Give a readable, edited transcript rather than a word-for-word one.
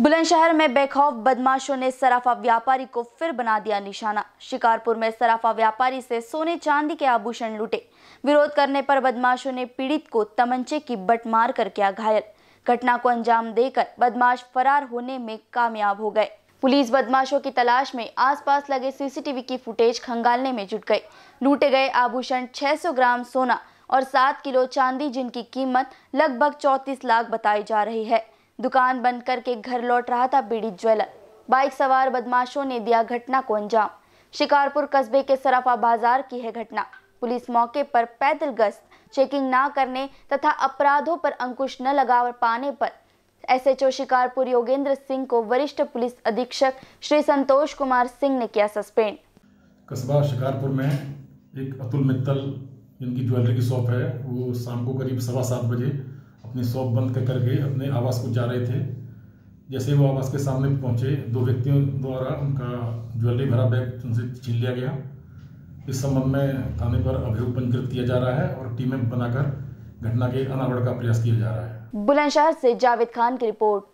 बुलंदशहर में बेखौफ बदमाशों ने सराफा व्यापारी को फिर बना दिया निशाना। शिकारपुर में सराफा व्यापारी से सोने चांदी के आभूषण लूटे। विरोध करने पर बदमाशों ने पीड़ित को तमंचे की बट मार कर किया घायल। घटना को अंजाम देकर बदमाश फरार होने में कामयाब हो गए। पुलिस बदमाशों की तलाश में आसपास लगे सीसीटीवी की फुटेज खंगालने में जुट गई। लूटे गए आभूषण 600 ग्राम सोना और 7 किलो चांदी, जिनकी कीमत लगभग 34 लाख बताई जा रही है। दुकान बंद करके घर लौट रहा था पीड़ित ज्वेलर। बाइक सवार बदमाशों ने दिया घटना को अंजाम। शिकारपुर कस्बे के सराफा बाजार की है घटना। पुलिस मौके पर पैदल गश्त, चेकिंग ना करने तथा अपराधों पर अंकुश न लगा पाने पर एसएचओ शिकारपुर योगेंद्र सिंह को वरिष्ठ पुलिस अधीक्षक श्री संतोष कुमार सिंह ने किया सस्पेंड। कस्बा शिकारपुर में एक अतुल मित्तल, जिनकी ज्वेलरी की शॉप है, वो शाम को करीब 7:15 बजे अपनी शॉप बंद करके अपने आवास को जा रहे थे। जैसे वो आवास के सामने पहुंचे, दो व्यक्तियों द्वारा उनका ज्वेलरी भरा बैग उनसे छीन लिया गया। इस संबंध में थाने पर अभियोग पंजीकृत किया जा रहा है और टीमें बनाकर घटना के अनावरण का प्रयास किया जा रहा है। बुलंदशहर से जावेद खान की रिपोर्ट।